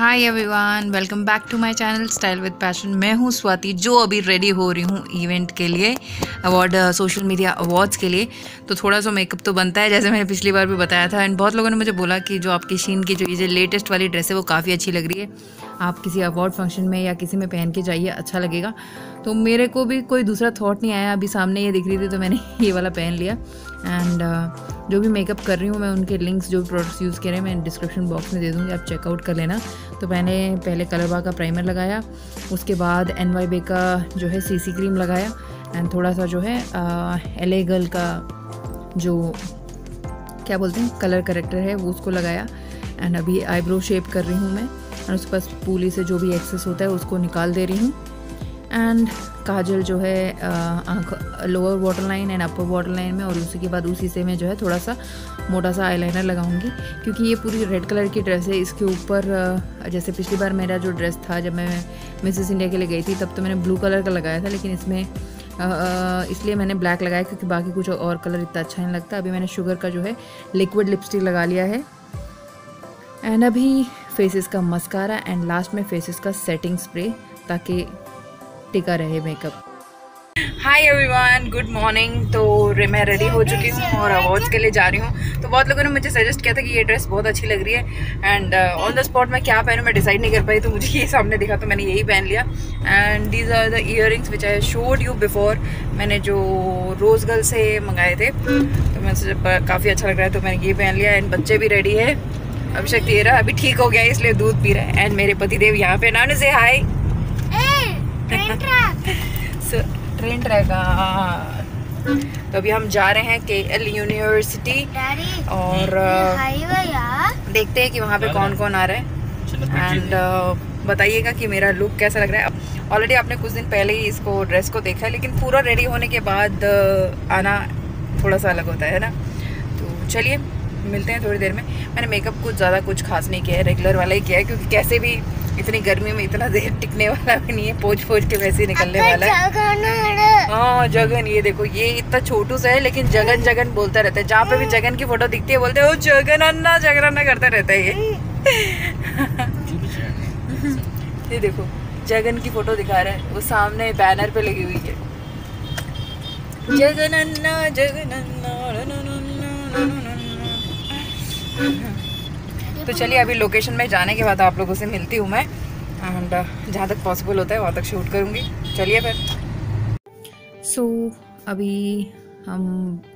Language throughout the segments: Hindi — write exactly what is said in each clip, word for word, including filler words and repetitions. Hi everyone, welcome back to my channel style with passion. मैं हूँ स्वाति, जो अभी रेडी हो रही हूँ इवेंट के लिए, अवार्ड सोशल मीडिया अवार्ड्स के लिए। तो थोड़ा सा मेकअप तो बनता है, जैसे मैंने पिछली बार भी बताया था। एंड बहुत लोगों ने मुझे बोला कि जो आपकी शीन की जो ये लेटेस्ट वाली ड्रेस है वो काफ़ी अच्छी लग रही है, आप किसी अवार्ड फंक्शन में या किसी में पहन के जाइए, अच्छा लगेगा। तो मेरे को भी कोई दूसरा थॉट नहीं आया, अभी सामने ये दिख रही थी तो मैंने ये वाला पहन लिया। एंड uh, जो भी मेकअप कर रही हूँ मैं, उनके लिंक्स जो भी प्रोडक्ट्स यूज़ करें मैं डिस्क्रिप्शन बॉक्स में दे दूँगी, आप चेकआउट कर लेना। तो मैंने पहले कलरबार का प्राइमर लगाया, उसके बाद एन वाई बे का जो है सीसी क्रीम लगाया, एंड थोड़ा सा जो है एल ए गर्ल का जो क्या बोलते हैं कलर करेक्टर है वो उसको लगाया। एंड अभी आईब्रो शेप कर रही हूँ मैं, और उसके पास पूली से जो भी एक्सेस होता है उसको निकाल दे रही हूँ। एंड काजल जो है आँख lower water line and upper water line में, और उसी के बाद उसी से मैं जो है थोड़ा सा मोटा सा आईलाइनर लगाऊंगी, क्योंकि ये पूरी रेड कलर की ड्रेस है। इसके ऊपर जैसे पिछली बार मेरा जो ड्रेस था जब मैं मिसेस इंडिया के लिए गई थी तब तो मैंने ब्लू कलर का लगाया था, लेकिन इसमें इसलिए मैंने ब्लैक लगाया क्योंकि बाकी कुछ और कलर इतना अच्छा नहीं लगता। अभी मैंने शुगर का जो है लिक्विड लिपस्टिक लगा लिया है, एंड अभी फेसेस का मस्कारा, एंड लास्ट में फेसेस का सेटिंग स्प्रे ताकि टिका रहे makeup. Hi everyone, good morning. तो मैं रेडी हो चुकी हूँ और अवार्ड्स के लिए जा रही हूँ। तो बहुत लोगों ने मुझे सजेस्ट किया था कि ये ड्रेस बहुत अच्छी लग रही है, एंड ऑन द स्पॉट मैं क्या पहनूँ मैं डिसाइड नहीं कर पाई, तो मुझे ये सामने दिखा तो मैंने यही पहन लिया। And these are the earrings which I showed you before, मैंने जो रोज़ गर्ल से मंगाए थे, तो मैं जब काफ़ी अच्छा लग रहा है तो मैंने ये पहन लिया। एंड बच्चे भी रेडी है, अभिषेक दे रहा अभी ठीक हो गया इसलिए दूध पी रहा है, एंड मेरे पतिदेव यहाँ पे नाने से हाय ट्रेन ट्रैक। तो अभी हम जा रहे हैं केएल यूनिवर्सिटी, और देखते हैं कि वहाँ पे कौन कौन आ रहा है, एंड बताइएगा कि मेरा लुक कैसा लग रहा है। ऑलरेडी आपने कुछ दिन पहले ही इसको ड्रेस को देखा है, लेकिन पूरा रेडी होने के बाद आना थोड़ा सा अलग होता है ना। तो चलिए मिलते हैं थोड़ी देर में। मैंने मेकअप कुछ ज़्यादा कुछ खास नहीं किया है, रेगुलर वाला ही किया है, क्योंकि कैसे भी इतनी गर्मी में इतना देर टिकने वाला भी नहीं है, पोंछ पोंछ के वैसे ही निकलने वाला है। हाँ जगन, ये देखो ये इतना छोटू सा है लेकिन जगन जगन बोलता रहता है, जहाँ पे भी जगन की फोटो दिखती है बोलते हैं ओ जगन अन्ना जगन अन्ना करता रहता है ये। ये देखो जगन की फोटो दिखा रहा है, वो सामने बैनर पे लगी हुई है, जगन अन्ना जगन अन्ना। तो चलिए अभी लोकेशन में जाने के बाद आप लोगों से मिलती हूँ मैं, एंड जहाँ तक पॉसिबल होता है वहाँ तक शूट करूँगी। चलिए फिर। सो so, अभी हम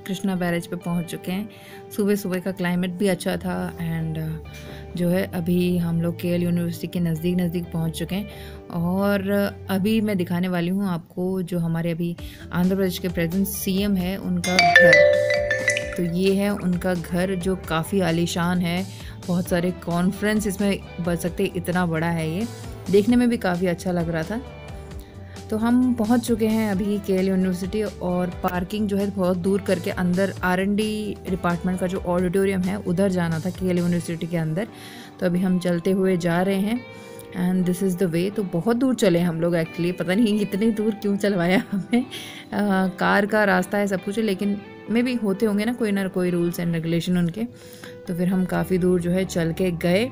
कृष्णा बैरेज पे पहुँच चुके हैं। सुबह सुबह का क्लाइमेट भी अच्छा था, एंड जो है अभी हम लोग केएल यूनिवर्सिटी के नज़दीक नज़दीक पहुँच चुके हैं। और अभी मैं दिखाने वाली हूँ आपको जो हमारे अभी आंध्र प्रदेश के प्रेजेंट सीएम है उनका घर। तो ये है उनका घर जो काफ़ी आलीशान है, बहुत सारे कॉन्फ्रेंस इसमें बन सकते, इतना बड़ा है ये, देखने में भी काफ़ी अच्छा लग रहा था। तो हम पहुंच चुके हैं अभी केएल यूनिवर्सिटी, और पार्किंग जो है बहुत दूर करके अंदर आर एंड डी डिपार्टमेंट का जो ऑडिटोरियम है उधर जाना था केएल यूनिवर्सिटी के अंदर। तो अभी हम चलते हुए जा रहे हैं, and this is the way. तो बहुत दूर चले हम लोग, एक्चुअली पता नहीं इतनी दूर क्यों चलवाया हमें, आ, कार का रास्ता है सब कुछ, लेकिन मे भी होते होंगे ना कोई ना कोई रूल्स एंड रेगुलेशन उनके। तो फिर हम काफ़ी दूर जो है चल के गए,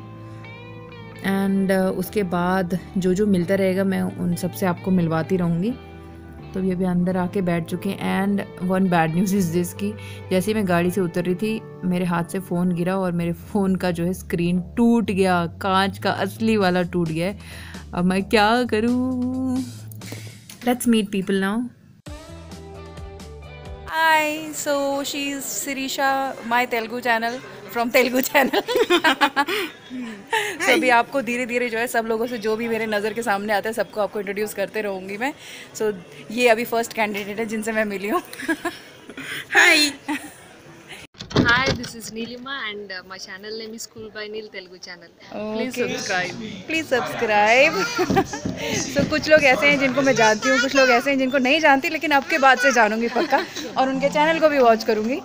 एंड उसके बाद जो जो मिलता रहेगा मैं उन सब से आपको मिलवाती रहूँगी। तो ये भी अंदर आके बैठ चुके हैं, and one bad news is this की जैसे ही मैं गाड़ी से उतर रही थी मेरे हाथ से फ़ोन गिरा, और मेरे फ़ोन का जो है स्क्रीन टूट गया, कांच का असली वाला टूट गया है। अब मैं क्या करूँ। Let's meet people now. Hi, so she is Sirisha, my Telugu channel, from Telugu channel. So अभी आपको धीरे धीरे जो है सब लोगों से जो भी मेरे नज़र के सामने आता है सबको आपको इंट्रोड्यूस करते रहूँगी मैं। सो so, ये अभी फर्स्ट कैंडिडेट है जिनसे मैं मिली हूँ। Hi! Hi, this is Neel Yuma and uh, my channel name is Cool by Neel Telugu channel. Please okay. subscribe. Please subscribe. So कुछ लोग ऐसे हैं जिनको मैं जानती हूँ, कुछ लोग ऐसे हैं जिनको नहीं जानती, लेकिन आपके बाद से जानूंगी पक्का, और उनके चैनल को भी वॉच करूँगी।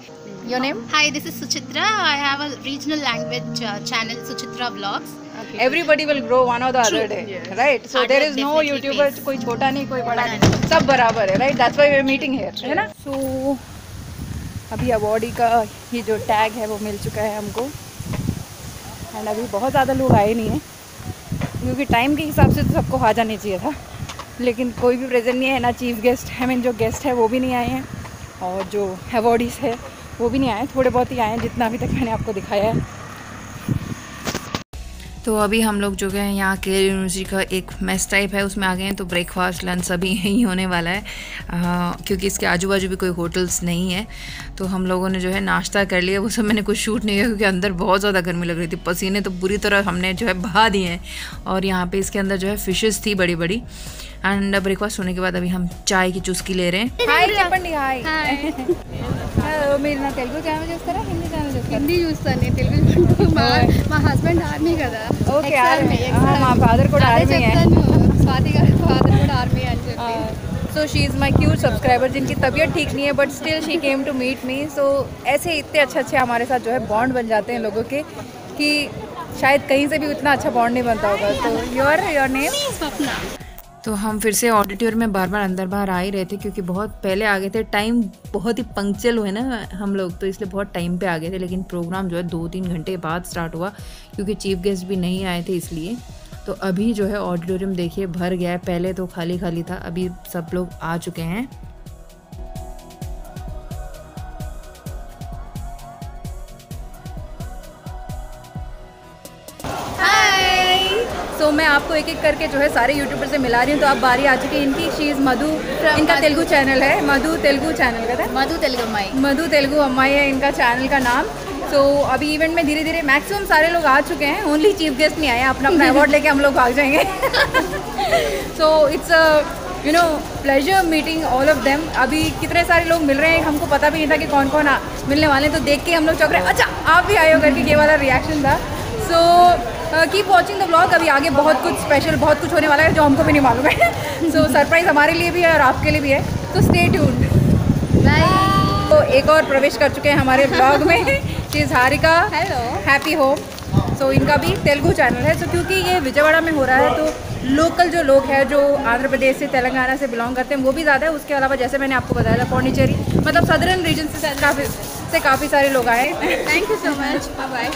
Your name? Hi, this is Suchitra. I have a regional language uh, channel, Suchitra Vlogs. Okay. Everybody will grow one or the True. other day, yes. right? So Art there is no YouTuber, कोई छोटा नहीं, कोई बड़ा नहीं, सब बराबर है, right? That's why we are meeting here, है ना? So अभी अवॉर्डी का ये जो टैग है वो मिल चुका है हमको, एंड अभी बहुत ज़्यादा लोग आए नहीं हैं, क्योंकि टाइम के हिसाब से तो सबको आ जाना चाहिए था, लेकिन कोई भी प्रेजेंट नहीं है, ना चीफ गेस्ट आई मीन जो गेस्ट है वो भी नहीं आए हैं और जो अवॉर्डीज़ है वो भी नहीं आए, थोड़े बहुत ही आए हैं जितना अभी तक मैंने आपको दिखाया है। तो अभी हम लोग जो है यहाँ केएल यूनिवर्सिटी का एक मेस टाइप है उसमें आ गए हैं, तो ब्रेकफास्ट लंच सभी यहीं होने वाला है आ, क्योंकि इसके आजू बाजू भी कोई होटल्स नहीं है। तो हम लोगों ने जो है नाश्ता कर लिया, वो सब मैंने कुछ शूट नहीं किया क्योंकि अंदर बहुत ज़्यादा गर्मी लग रही थी, पसीने तो बुरी तरह हमने जो है बहा दिए हैं। और यहाँ पर इसके अंदर जो है फिशेस थी बड़ी बड़ी। एंड ब्रेकफास्ट होने के बाद अभी हम चाय की चुस्की ले रहे हैं। हाय हाय हाय मेरा तेलुगु चैनल यूज़ कर रहा है, हिंदी चैनल यूज़ कर रहा है, हिंदी यूज़ करने तेलुगु माय हस्बैंड आर्मी का था। ओके यार माय फादर को आर्मी है, स्वाति का फादर को आर्मी है। So she is my cute subscriber जिनकी तबीयत ठीक नहीं है but still she came to meet me. So ऐसे इतने अच्छे अच्छे हमारे साथ जो है बॉन्ड बन जाते हैं लोगों के कि शायद कहीं से भी उतना अच्छा बॉन्ड नहीं बनता होगा। तो योर योर नेम स्वप्ना। तो हम फिर से ऑडिटोरियम में बार बार अंदर बाहर आ ही रहे थे क्योंकि बहुत पहले आ गए थे, टाइम बहुत ही पंक्चुअल हुए ना हम लोग, तो इसलिए बहुत टाइम पे आ गए थे। लेकिन प्रोग्राम जो है दो तीन घंटे बाद स्टार्ट हुआ क्योंकि चीफ गेस्ट भी नहीं आए थे इसलिए। तो अभी जो है ऑडिटोरियम देखिए भर गया है, पहले तो खाली खाली था, अभी सब लोग आ चुके हैं। तो मैं आपको एक एक करके जो है सारे यूट्यूबर से मिला रही हूँ। तो आप बारी आ चुकी है इनकी। शी इज़ मधु, इनका तेलुगु चैनल है, मधु तेलुगु चैनल का था, मधु तेलुगु अम्माई, मधु तेलुगु अम्माई है इनका चैनल का नाम। तो अभी इवेंट में धीरे धीरे मैक्सिमम सारे लोग आ चुके हैं, ओनली चीफ गेस्ट नहीं आए, अपना अपना अवार्ड लेके हम लोग भाग जाएंगे। So it's you know pleasure meeting all of them. अभी कितने सारे लोग मिल रहे हैं हमको पता भी नहीं था कि कौन कौन मिलने वाले हैं, तो देख के हम लोग चौंक रहे हैं, अच्छा आप भी आए हो करके ये वाला रिएक्शन था। So keep watching the blog, अभी आगे बहुत कुछ स्पेशल बहुत कुछ होने वाला है जो हमको भी नहीं मालूम है। सो सरप्राइज हमारे लिए भी है और आपके लिए भी है, तो स्टे ट्यून्ड। तो एक और प्रवेश कर चुके हैं हमारे ब्लॉग में, she is Harika, hello happy home. So इनका भी तेलुगु चैनल है। सो so, क्योंकि ये विजयवाड़ा में हो रहा है तो लोकल जो लोग हैं जो आंध्र प्रदेश से तेलंगाना से बिलोंग करते हैं वो भी ज़्यादा है। उसके अलावा जैसे मैंने आपको बताया था पौंडीचेरी मतलब सदरन रीजन से काफ़ी से काफ़ी सारे लोग आए। Thank you so much, bye.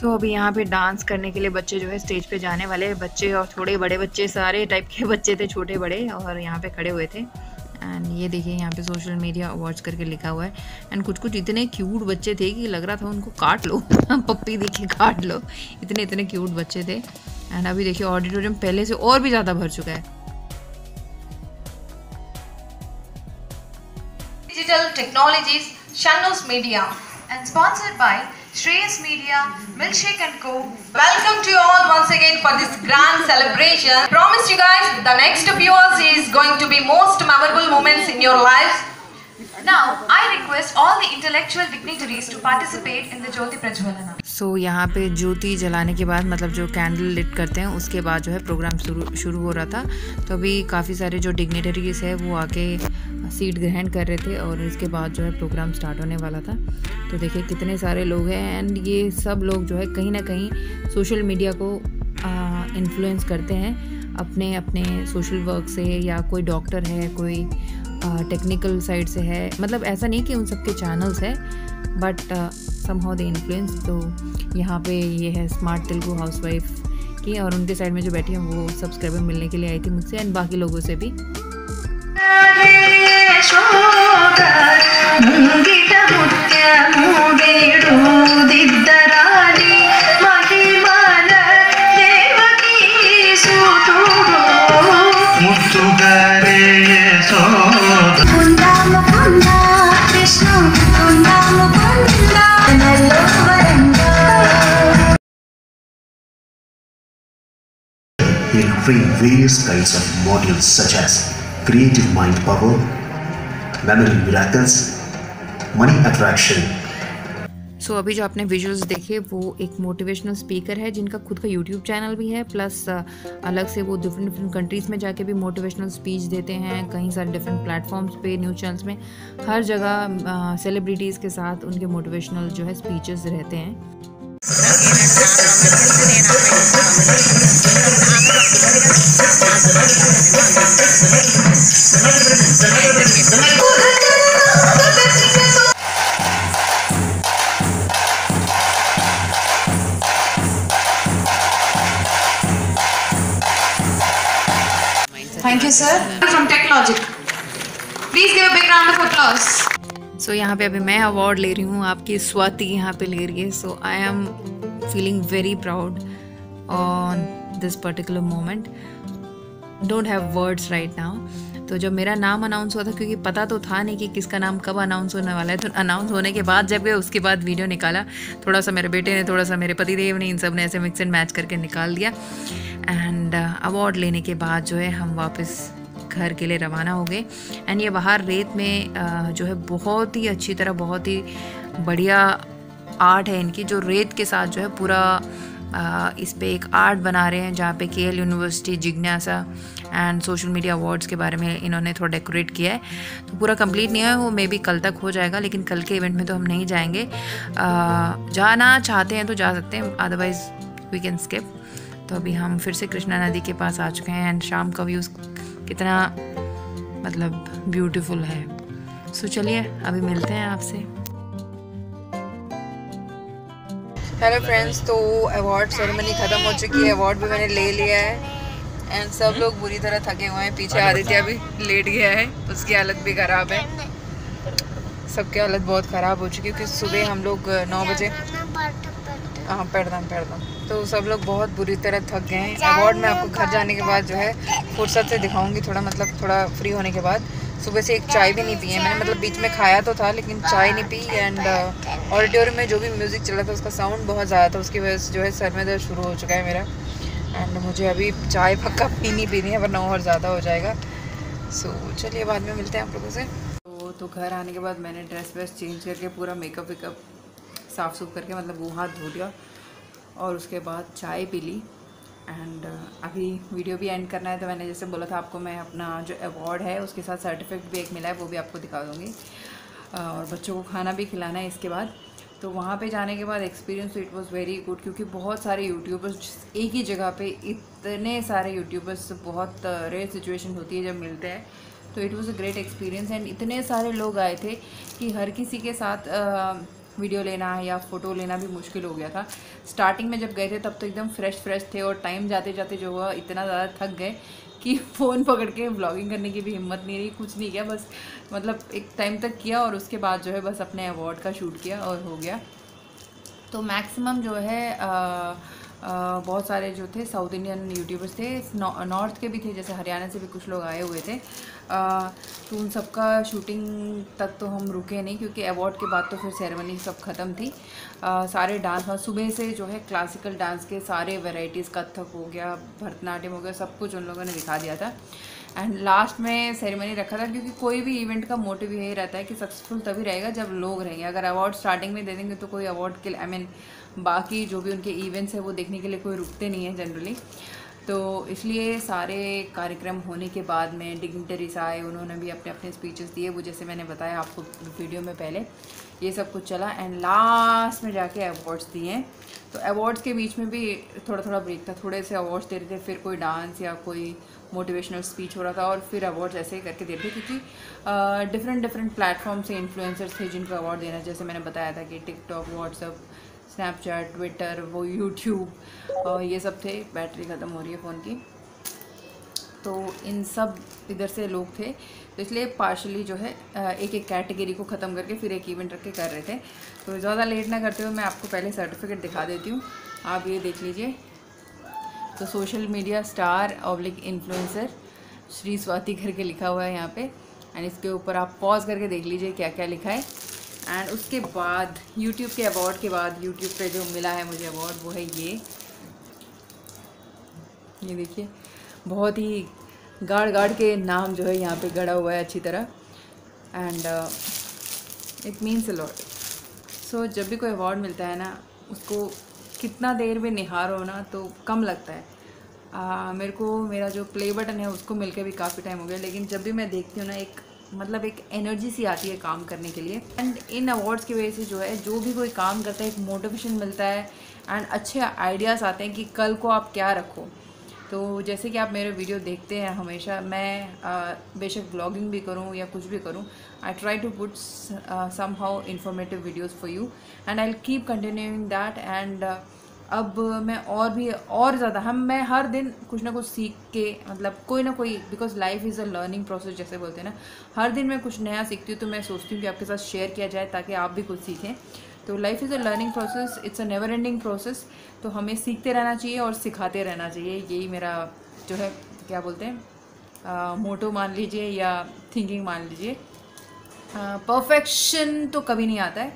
तो अभी यहाँ पे डांस करने के लिए बच्चे जो है स्टेज पे जाने वाले, बच्चे और थोड़े बड़े बच्चे, सारे टाइप के बच्चे थे, छोटे बड़े, और यहाँ पे खड़े हुए थे। एंड ये देखिए यहाँ पे सोशल मीडिया अवार्ड्स करके लिखा हुआ है। एंड कुछ कुछ इतने क्यूट बच्चे थे कि लग रहा था उनको काट लो, पप्पी देखिए काट लो, इतने इतने क्यूट बच्चे थे। एंड अभी देखिए ऑडिटोरियम पहले से और भी ज़्यादा भर चुका है। डिजिटल टेक्नोलॉजीज शनोस media and sponsored by Shreyas Media, Milkshake and Co. Welcome to you all once again for this grand celebration. Promise you guys, the next few hours is going to be most memorable moments in your lives. Now, I request all the intellectual dignitaries to participate in the Jyoti Prajwalana. So, यहाँ पे ज्योति जलाने के बाद मतलब जो कैंडल लिट करते हैं उसके बाद जो है प्रोग्राम शुरू शुरू हो रहा था। तो अभी काफ़ी सारे जो डिग्नेटरीज है वो आके सीट ग्रहण कर रहे थे और इसके बाद जो है प्रोग्राम स्टार्ट होने वाला था। तो देखिए कितने सारे लोग हैं एंड ये सब लोग जो है कहीं ना कहीं सोशल मीडिया को इन्फ्लुएंस करते हैं अपने अपने सोशल वर्क से, या कोई डॉक्टर है, कोई टेक्निकल साइड से है, मतलब ऐसा नहीं कि उन सबके चैनल्स है बट समहाउ दे इन्फ्लुएंस। तो यहाँ पे ये है स्मार्ट तेलुगु हाउसवाइफ की, और उनके साइड में जो बैठी हैं वो सब्सक्राइबर मिलने के लिए आई थी मुझसे एंड बाकी लोगों से भी। There are various kinds of modules such as creative mind power, memory miracles, money attraction. So so, अभी जो आपने विजुअल्स देखे वो एक मोटिवेशनल स्पीकर है जिनका खुद का यूट्यूब चैनल भी है, प्लस अलग से वो डिफरेंट डिफरेंट कंट्रीज़ में जाके भी मोटिवेशनल स्पीच देते हैं, कहीं सारे डिफरेंट प्लेटफॉर्म्स पे, न्यूज़ चैनल्स में, हर जगह सेलिब्रिटीज़ के साथ उनके मोटिवेशनल जो है स्पीचेस रहते हैं। Thank you, sir. From TechLogic. Please give a big round of applause. So यहाँ पे अभी मैं अवार्ड ले रही हूँ, आपकी स्वाति यहाँ पे ले रही है. So I am feeling very proud on this particular moment. Don't have words right now. तो जब मेरा नाम अनाउंस हुआ था, क्योंकि पता तो था नहीं कि किसका नाम कब अनाउंस होने वाला है, तो अनाउंस होने के बाद जब गए उसके बाद वीडियो निकाला, थोड़ा सा मेरे बेटे ने, थोड़ा सा मेरे पतिदेव ने, इन सब ने ऐसे मिक्स एंड मैच करके निकाल दिया. एंड अवार्ड लेने के बाद जो है हम वापस घर के लिए रवाना हो गए. एंड ये बाहर रेत में uh, जो है बहुत ही अच्छी तरह, बहुत ही बढ़िया आर्ट है इनकी, जो रेत के साथ जो है पूरा Uh, इस पर एक आर्ट बना रहे हैं, जहाँ पे केएल यूनिवर्सिटी, जिज्ञासा एंड सोशल मीडिया अवार्ड्स के बारे में इन्होंने थोड़ा डेकोरेट किया है. तो पूरा कंप्लीट नहीं है वो, मे बी कल तक हो जाएगा, लेकिन कल के इवेंट में तो हम नहीं जाएंगे. uh, जाना चाहते हैं तो जा सकते हैं, अदरवाइज वी कैन स्किप. तो अभी हम फिर से कृष्णा नदी के पास आ चुके हैं एंड शाम का व्यूज़ कितना मतलब ब्यूटिफुल है. सो so, चलिए अभी मिलते हैं आपसे. हेलो फ्रेंड्स, तो अवार्ड सेरेमनी ख़त्म हो चुकी है, अवार्ड भी मैंने ले लिया है एंड सब लोग बुरी तरह थके हुए हैं. पीछे आदित्य भी लेट गया है, उसकी हालत भी ख़राब है, सबकी हालत बहुत ख़राब हो चुकी है, क्योंकि सुबह हम लोग नौ बजे हाँ पैरदम पैरदम तो सब लोग बहुत बुरी तरह थक गए हैं. अवार्ड मैं आपको घर जाने के बाद जो है फुर्सत से दिखाऊँगी, थोड़ा मतलब थोड़ा फ्री होने के बाद. सुबह से एक चाय भी नहीं पी है मैंने, मतलब बीच में खाया तो था लेकिन चाय नहीं पी. एंड ऑडिटोरियम uh, में जो भी म्यूज़िक चला था उसका साउंड बहुत ज़्यादा था, उसकी वजह से जो है सर में दर्द शुरू हो चुका है मेरा. एंड मुझे अभी चाय पक्का पीनी पीनी है, वरना और ज़्यादा हो जाएगा. सो so, चलिए बाद में मिलते हैं आप लोगों से. तो, तो घर आने के बाद मैंने ड्रेस व्रेस चेंज करके पूरा मेकअप वेकअप साफ़ सूफ करके मतलब मुँह हाथ धो लिया और उसके बाद चाय पी ली. एंड uh, अभी वीडियो भी एंड करना है, तो मैंने जैसे बोला था आपको, मैं अपना जो अवार्ड है उसके साथ सर्टिफिकेट भी एक मिला है वो भी आपको दिखा दूँगी. uh, और बच्चों को खाना भी खिलाना है इसके बाद. तो वहाँ पे जाने के बाद experience it was very good, क्योंकि बहुत सारे यूट्यूबर्स एक ही जगह पे, इतने सारे यूट्यूबर्स, बहुत रेयर सिचुएशन होती है जब मिलते हैं. तो it was a great experience and इतने सारे लोग आए थे कि हर किसी के साथ uh, वीडियो लेना है या फ़ोटो लेना भी मुश्किल हो गया था. स्टार्टिंग में जब गए थे तब तो एकदम फ्रेश फ्रेश थे, और टाइम जाते जाते जो हुआ इतना ज़्यादा थक गए कि फ़ोन पकड़ के व्लॉगिंग करने की भी हिम्मत नहीं रही, कुछ नहीं किया, बस मतलब एक टाइम तक किया और उसके बाद जो है बस अपने अवार्ड का शूट किया और हो गया. तो मैक्सिमम जो है आ, आ, बहुत सारे जो थे साउथ इंडियन यूट्यूबर्स थे, नॉर्थ के भी थे, जैसे हरियाणा से भी कुछ लोग आए हुए थे. आ, तो उन सब का शूटिंग तक तो हम रुके नहीं, क्योंकि अवार्ड के बाद तो फिर सेरेमनी सब ख़त्म थी. आ, सारे डांस वहाँ सुबह से जो है क्लासिकल डांस के सारे वेराइटीज़, कथक हो गया, भरतनाट्यम हो गया, सब कुछ उन लोगों ने दिखा दिया था. एंड लास्ट में सेरेमनी रखा था, क्योंकि कोई भी इवेंट का मोटिव यही रहता है कि सक्सेसफुल तभी रहेगा जब लोग रहेंगे. अगर अवार्ड स्टार्टिंग में दे देंगे तो कोई अवार्ड के लिए, आई मीन बाकी जो भी उनके इवेंट्स है वो देखने के लिए कोई रुकते नहीं है जनरली. तो इसलिए सारे कार्यक्रम होने के बाद में डिग्निटरीज आए, उन्होंने भी अपने अपने स्पीचेस दिए, वो जैसे मैंने बताया आपको वीडियो में पहले, ये सब कुछ चला. एंड लास्ट में जाके अवार्ड्स दिए. तो अवार्ड्स के बीच में भी थोड़ा थोड़ा ब्रेक था, थोड़े से अवार्ड्स दे रहे थे, फिर कोई डांस या कोई मोटिवेशनल स्पीच हो रहा था, और फिर अवार्ड्स ऐसे ही करके दे रहे थे. क्योंकि डिफरेंट डिफरेंट प्लेटफॉर्म से इन्फ्लुएंसर्स थे जिनको अवार्ड देना, जैसे मैंने बताया था कि टिकटॉक, व्हाट्सअप, स्नैपचैट, ट्विटर, वो यूट्यूब, ये सब थे. बैटरी ख़त्म हो रही है फ़ोन की, तो इन सब इधर से लोग थे, तो इसलिए पार्शली जो है एक एक कैटेगरी को ख़त्म करके फिर एक इवेंट रख के कर रहे थे. तो ज़्यादा लेट ना करते हुए मैं आपको पहले सर्टिफिकेट दिखा देती हूँ, आप ये देख लीजिए. तो social media star oblique influencer Shri Swati करके लिखा हुआ है यहाँ पे, एंड इसके ऊपर आप पॉज करके देख लीजिए क्या क्या लिखा है. एंड उसके बाद यूट्यूब के अवार्ड के बाद यूट्यूब पे जो मिला है मुझे अवार्ड वो है ये ये देखिए, बहुत ही गाड़ गाड़ के नाम जो है यहाँ पे गड़ा हुआ है अच्छी तरह. And it means a lot. So जब भी कोई अवार्ड मिलता है ना, उसको कितना देर में निहारो ना तो कम लगता है. आ, मेरे को मेरा जो प्ले बटन है उसको मिलके भी काफ़ी टाइम हो गया, लेकिन जब भी मैं देखती हूँ ना, एक मतलब एक एनर्जी सी आती है काम करने के लिए. एंड इन अवार्ड्स की वजह से जो है जो भी कोई काम करता है एक मोटिवेशन मिलता है, एंड अच्छे आइडियाज़ आते हैं कि कल को आप क्या रखो. तो जैसे कि आप मेरे वीडियो देखते हैं हमेशा, मैं आ, बेशक ब्लॉगिंग भी करूं या कुछ भी करूं, I try to put somehow informative videos for you, and I will keep continuing that. And अब मैं और भी और ज़्यादा हम मैं हर दिन कुछ ना कुछ सीख के, मतलब कोई ना कोई, because life is a learning process जैसे बोलते हैं ना, हर दिन मैं कुछ नया सीखती हूँ, तो मैं सोचती हूँ कि आपके साथ शेयर किया जाए ताकि आप भी कुछ सीखें। तो life is a learning process, it's a never ending process, तो हमें सीखते रहना चाहिए और सिखाते रहना चाहिए। यही मेरा जो है क्या बोलते हैं मोटो मान लीजिए या थिंकिंग मान लीजिए। परफेक्शन तो कभी नहीं आता है,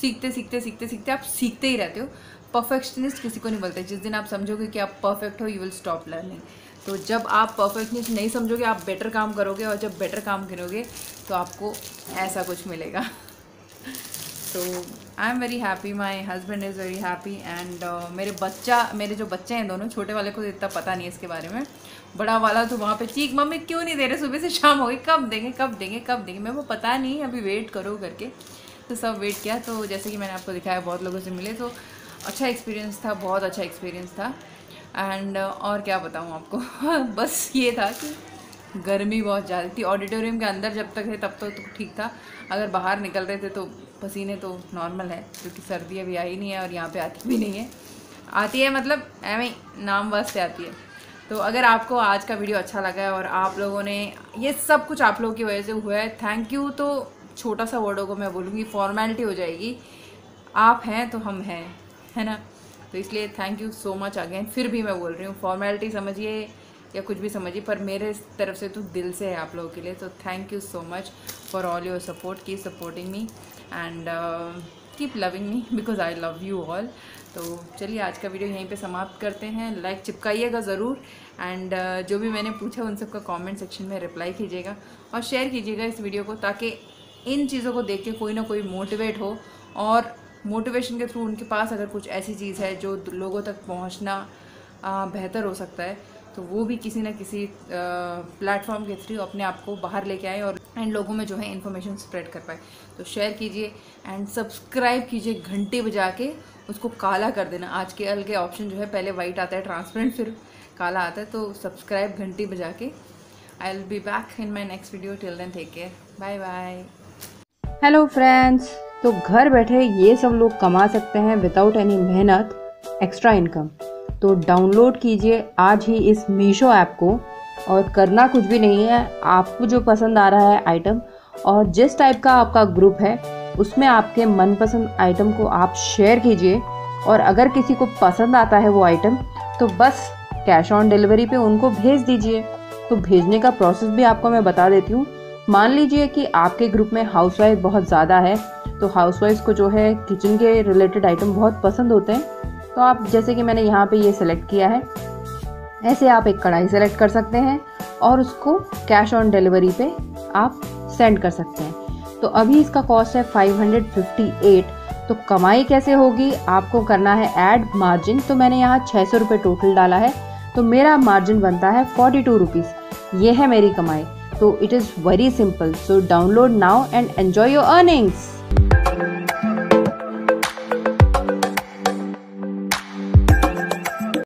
सीखते सीखते सीखते सीखते आप सीखते ही रहते हो। परफेक्शनिस्ट किसी को नहीं बोलते। जिस दिन आप समझोगे कि आप परफेक्ट हो, यू विल स्टॉप लर्निंग। तो जब आप परफेक्शनिस्ट नहीं समझोगे, आप बेटर काम करोगे, और जब बेटर काम करोगे तो आपको ऐसा कुछ मिलेगा। तो I am very happy, my husband is very happy, and मेरे बच्चा मेरे जो बच्चे हैं दोनों, छोटे वाले को इतना पता नहीं है इसके बारे में, बड़ा वाला तो वहाँ पे चीख मम्मी क्यों नहीं दे रहे, सुबह से शाम हो गई, कब देंगे कब देंगे कब देंगे मैं वो पता नहीं अभी वेट करो करके। तो सब वेट किया, तो जैसे कि मैंने आपको दिखाया बहुत लोगों से मिले, तो अच्छा एक्सपीरियंस था, बहुत अच्छा एक्सपीरियंस था। एंड uh, और क्या बताऊँ आपको बस ये था कि गर्मी बहुत ज़्यादा थी। ऑडिटोरियम के अंदर जब तक थे तब तक तो ठीक था, अगर बाहर निकल रहे थे तो पसीने तो नॉर्मल है, क्योंकि सर्दी अभी आई नहीं है और यहाँ पे आती भी नहीं है। आती है मतलब एवं नाम वास से आती है। तो अगर आपको आज का वीडियो अच्छा लगा है और आप लोगों ने ये सब कुछ आप लोगों की वजह से हुआ है, थैंक यू तो छोटा सा वर्डों को मैं बोलूँगी, फॉर्मेलिटी हो जाएगी, आप हैं तो हम हैं, है ना। तो इसलिए thank you so much again, फिर भी मैं बोल रही हूँ, फॉर्मेलिटी समझिए या कुछ भी समझिए, पर मेरे तरफ से तो दिल से है आप लोगों के लिए। तो thank you so much for all your support, keep supporting me and keep loving me because I love you all. तो चलिए आज का वीडियो यहीं पे समाप्त करते हैं। लाइक चिपकाइएगा ज़रूर, एंड uh, जो भी मैंने पूछा उन सबका कमेंट सेक्शन में रिप्लाई कीजिएगा और शेयर कीजिएगा इस वीडियो को, ताकि इन चीज़ों को देख के कोई ना कोई मोटिवेट हो, और मोटिवेशन के थ्रू उनके पास अगर कुछ ऐसी चीज़ है जो लोगों तक पहुँचना uh, बेहतर हो सकता है, तो वो भी किसी ना किसी प्लेटफॉर्म के थ्रू अपने आप को बाहर लेके आए और एंड लोगों में जो है इन्फॉर्मेशन स्प्रेड कर पाए। तो शेयर कीजिए एंड सब्सक्राइब कीजिए, घंटे बजा के उसको काला कर देना। आज के एल के ऑप्शन जो है पहले वाइट आता है, ट्रांसपेरेंट, फिर काला आता है। तो सब्सक्राइब घंटी बजा के। I will be back in my next video, till then take care, bye bye. Hello friends, तो घर बैठे ये सब लोग कमा सकते हैं विदाउट एनी मेहनत एक्स्ट्रा इनकम। तो डाउनलोड कीजिए आज ही इस मीशो ऐप को, और करना कुछ भी नहीं है, आपको जो पसंद आ रहा है आइटम और जिस टाइप का आपका ग्रुप है उसमें आपके मनपसंद आइटम को आप शेयर कीजिए, और अगर किसी को पसंद आता है वो आइटम तो बस कैश ऑन डिलीवरी पे उनको भेज दीजिए। तो भेजने का प्रोसेस भी आपको मैं बता देती हूँ। मान लीजिए कि आपके ग्रुप में हाउसवाइफ बहुत ज़्यादा है, तो हाउसवाइफ को जो है किचन के रिलेटेड आइटम बहुत पसंद होते हैं। तो आप जैसे कि मैंने यहाँ पे ये सेलेक्ट किया है, ऐसे आप एक कढ़ाई सेलेक्ट कर सकते हैं और उसको कैश ऑन डिलीवरी पे आप सेंड कर सकते हैं। तो अभी इसका कॉस्ट है फाइव हंड्रेड फिफ्टी एट। तो कमाई कैसे होगी, आपको करना है ऐड मार्जिन। तो मैंने यहाँ छः सौ रुपये टोटल डाला है, तो मेरा मार्जिन बनता है फोर्टी टू रुपीज़। ये है मेरी कमाई। तो it is very simple. So download now and enjoy your earnings.